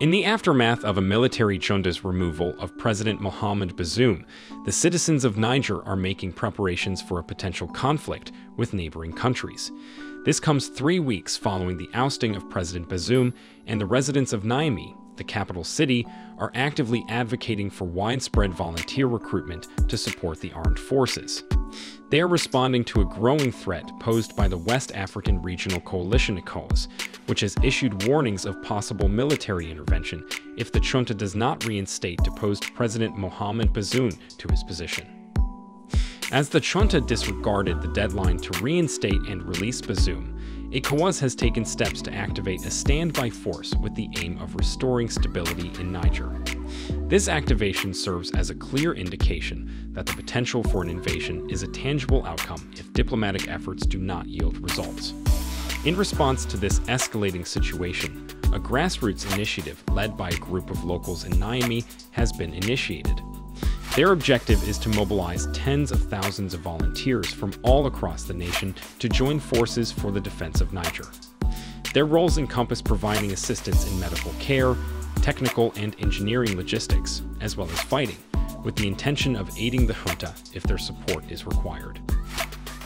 In the aftermath of a military junta's removal of President Mohamed Bazoum, the citizens of Niger are making preparations for a potential conflict with neighboring countries. This comes 3 weeks following the ousting of President Bazoum, and the residents of Niamey, the capital city, are actively advocating for widespread volunteer recruitment to support the armed forces. They are responding to a growing threat posed by the West African Regional Coalition ECOWAS, which has issued warnings of possible military intervention if the junta does not reinstate deposed President Mohamed Bazoum to his position. As the junta disregarded the deadline to reinstate and release Bazoum, ECOWAS has taken steps to activate a standby force with the aim of restoring stability in Niger. This activation serves as a clear indication that the potential for an invasion is a tangible outcome if diplomatic efforts do not yield results. In response to this escalating situation, a grassroots initiative led by a group of locals in Niamey has been initiated. Their objective is to mobilize tens of thousands of volunteers from all across the nation to join forces for the defense of Niger. Their roles encompass providing assistance in medical care, technical and engineering logistics, as well as fighting, with the intention of aiding the junta if their support is required.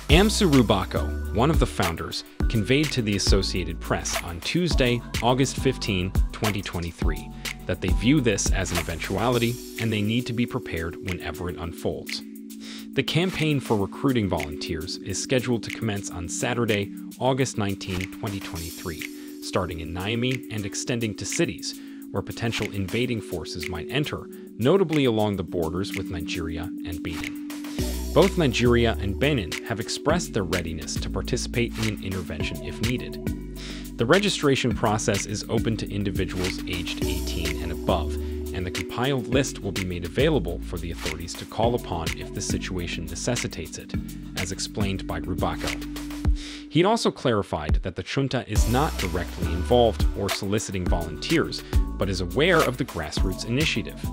Amsourou Bako, one of the founders, conveyed to the Associated Press on Tuesday, August 15, 2023, that they view this as an eventuality and they need to be prepared whenever it unfolds. The campaign for recruiting volunteers is scheduled to commence on Saturday, August 19, 2023, starting in Niamey and extending to cities where potential invading forces might enter, notably along the borders with Nigeria and Benin. Both Nigeria and Benin have expressed their readiness to participate in an intervention if needed. The registration process is open to individuals aged 18 and above, and the compiled list will be made available for the authorities to call upon if the situation necessitates it, as explained by Rubako. He'd also clarified that the junta is not directly involved or soliciting volunteers, but is aware of the grassroots initiative.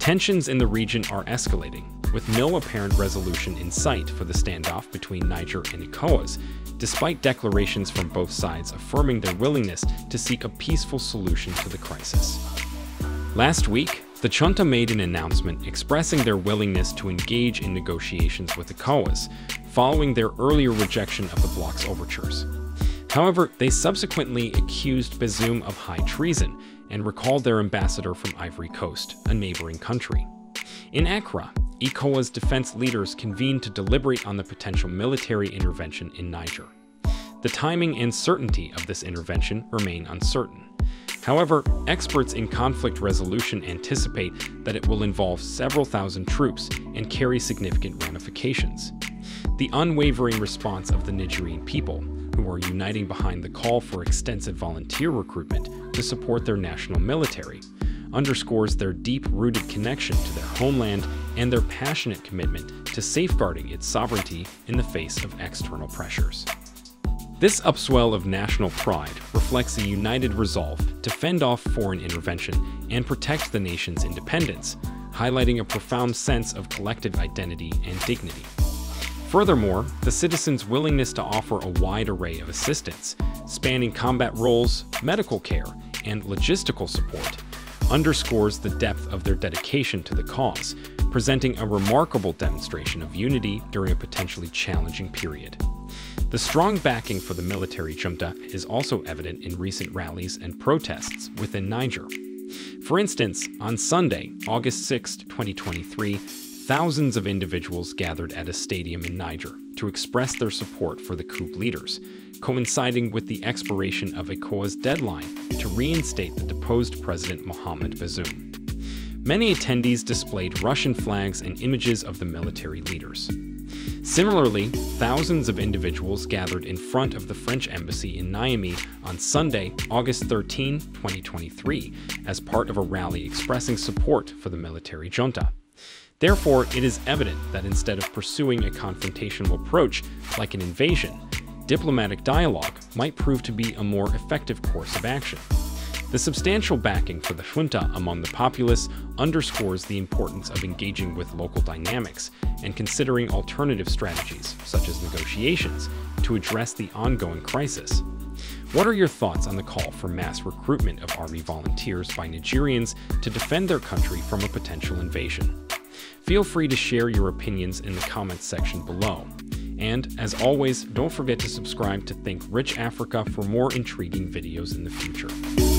Tensions in the region are escalating, with no apparent resolution in sight for the standoff between Niger and ECOWAS, despite declarations from both sides affirming their willingness to seek a peaceful solution to the crisis. Last week, the junta made an announcement expressing their willingness to engage in negotiations with ECOWAS, following their earlier rejection of the bloc's overtures. However, they subsequently accused Bazoum of high treason and recalled their ambassador from Ivory Coast, a neighboring country. In Accra, ECOWAS defense leaders convened to deliberate on the potential military intervention in Niger. The timing and certainty of this intervention remain uncertain. However, experts in conflict resolution anticipate that it will involve several thousand troops and carry significant ramifications. The unwavering response of the Nigerian people, who are uniting behind the call for extensive volunteer recruitment to support their national military, underscores their deep-rooted connection to their homeland and their passionate commitment to safeguarding its sovereignty in the face of external pressures. This upswell of national pride reflects a united resolve to fend off foreign intervention and protect the nation's independence, highlighting a profound sense of collective identity and dignity. Furthermore, the citizens' willingness to offer a wide array of assistance, spanning combat roles, medical care, and logistical support, underscores the depth of their dedication to the cause, presenting a remarkable demonstration of unity during a potentially challenging period. The strong backing for the military junta is also evident in recent rallies and protests within Niger. For instance, on Sunday, August 6, 2023, thousands of individuals gathered at a stadium in Niger to express their support for the coup leaders, coinciding with the expiration of ECOWAS' deadline to reinstate the deposed President Mohamed Bazoum. Many attendees displayed Russian flags and images of the military leaders. Similarly, thousands of individuals gathered in front of the French embassy in Niamey on Sunday, August 13, 2023, as part of a rally expressing support for the military junta. Therefore, it is evident that instead of pursuing a confrontational approach like an invasion, diplomatic dialogue might prove to be a more effective course of action. The substantial backing for the junta among the populace underscores the importance of engaging with local dynamics and considering alternative strategies, such as negotiations, to address the ongoing crisis. What are your thoughts on the call for mass recruitment of army volunteers by Nigerians to defend their country from a potential invasion? Feel free to share your opinions in the comments section below. And, as always, don't forget to subscribe to Think Rich Africa for more intriguing videos in the future.